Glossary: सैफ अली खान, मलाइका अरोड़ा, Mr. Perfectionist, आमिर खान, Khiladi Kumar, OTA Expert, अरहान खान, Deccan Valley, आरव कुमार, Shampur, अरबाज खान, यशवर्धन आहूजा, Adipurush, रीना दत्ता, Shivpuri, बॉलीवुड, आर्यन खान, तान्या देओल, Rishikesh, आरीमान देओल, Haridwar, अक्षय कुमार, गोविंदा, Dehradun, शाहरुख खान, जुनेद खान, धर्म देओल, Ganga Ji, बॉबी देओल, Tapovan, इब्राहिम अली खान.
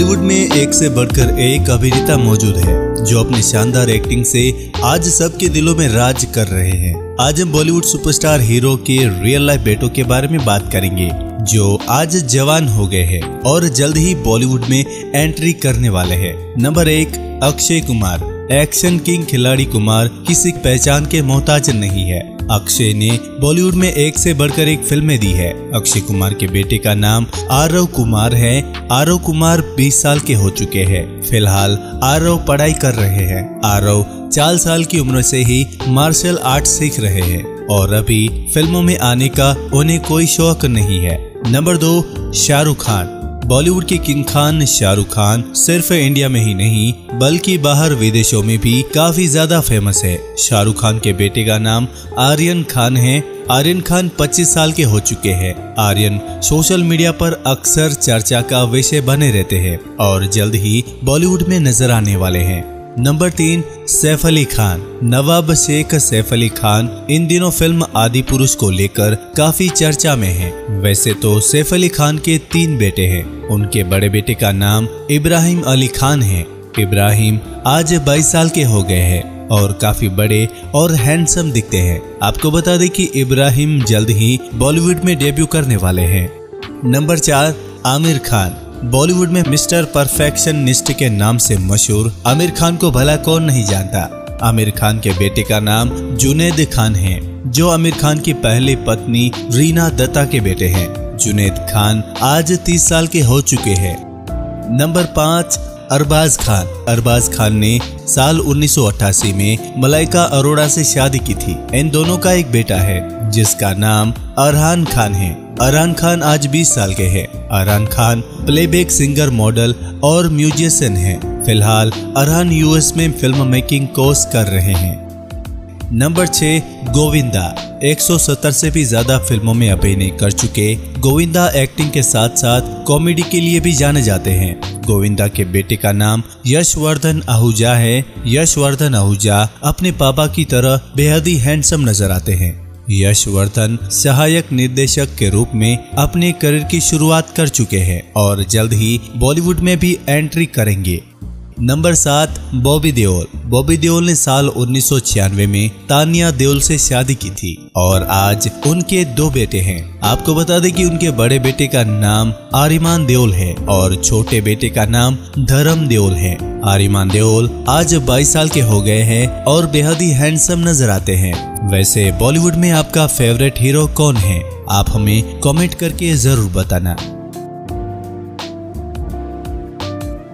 बॉलीवुड में एक से बढ़कर एक अभिनेता मौजूद है जो अपनी शानदार एक्टिंग से आज सबके दिलों में राज कर रहे हैं। आज हम बॉलीवुड सुपरस्टार हीरो के रियल लाइफ बेटों के बारे में बात करेंगे जो आज जवान हो गए हैं और जल्द ही बॉलीवुड में एंट्री करने वाले हैं। Number 1, अक्षय कुमार। Action king खिलाड़ी कुमार किसी पहचान के मोहताज नहीं है। अक्षय ने बॉलीवुड में एक से बढ़कर एक फिल्में दी है। अक्षय कुमार के बेटे का नाम आरव कुमार है। आरव कुमार 20 साल के हो चुके हैं। फिलहाल आरव पढ़ाई कर रहे हैं। आरव 4 साल की उम्र से ही मार्शल आर्ट सीख रहे हैं और अभी फिल्मों में आने का उन्हें कोई शौक नहीं है। नंबर 2, शाहरुख खान। बॉलीवुड के किंग खान शाहरुख खान सिर्फ इंडिया में ही नहीं बल्कि बाहर विदेशों में भी काफी ज्यादा फेमस है। शाहरुख खान के बेटे का नाम आर्यन खान है। आर्यन खान 25 साल के हो चुके हैं। आर्यन सोशल मीडिया पर अक्सर चर्चा का विषय बने रहते हैं और जल्द ही बॉलीवुड में नजर आने वाले हैं। नंबर 3, सैफ अली खान। नवाब शेख सैफ अली खान इन दिनों फिल्म आदि पुरुष को लेकर काफी चर्चा में हैं। वैसे तो सैफ अली खान के 3 बेटे हैं। उनके बड़े बेटे का नाम इब्राहिम अली खान है। इब्राहिम आज 22 साल के हो गए हैं और काफी बड़े और हैंडसम दिखते हैं। आपको बता दें कि इब्राहिम जल्द ही बॉलीवुड में डेब्यू करने वाले हैं। नंबर 4, आमिर खान। बॉलीवुड में मिस्टर परफेक्शनिस्ट के नाम से मशहूर आमिर खान को भला कौन नहीं जानता। आमिर खान के बेटे का नाम जुनेद खान है जो आमिर खान की पहली पत्नी रीना दत्ता के बेटे हैं। जुनेद खान आज 30 साल के हो चुके हैं। नंबर 5, अरबाज खान। अरबाज खान ने साल 1988 में मलाइका अरोड़ा से शादी की थी। इन दोनों का एक बेटा है जिसका नाम अरहान खान है। अरहान खान आज 20 साल के हैं। अरहान खान playback singer, model और म्यूजिशियन हैं। फिलहाल अरहान यूएस में फिल्म मेकिंग कोर्स कर रहे हैं। नंबर 6, गोविंदा। 170 से भी ज्यादा फिल्मों में अभिनय कर चुके गोविंदा एक्टिंग के साथ साथ कॉमेडी के लिए भी जाने जाते हैं। गोविंदा के बेटे का नाम यशवर्धन आहूजा है। यशवर्धन आहूजा अपने पापा की तरह बेहद ही हैंडसम नजर आते हैं। यशवर्धन सहायक निर्देशक के रूप में अपने करियर की शुरुआत कर चुके हैं और जल्द ही बॉलीवुड में भी एंट्री करेंगे। नंबर 7, बॉबी देओल। बॉबी देओल ने साल 1996 में तान्या देओल से शादी की थी और आज उनके 2 बेटे हैं। आपको बता दें कि उनके बड़े बेटे का नाम आरीमान देओल है और छोटे बेटे का नाम धर्म देओल है। आरीमान देओल आज 22 साल के हो गए हैं और बेहद ही हैंडसम नजर आते हैं। वैसे बॉलीवुड में आपका फेवरेट हीरो कौन है? आप हमें कमेंट करके जरूर बताना।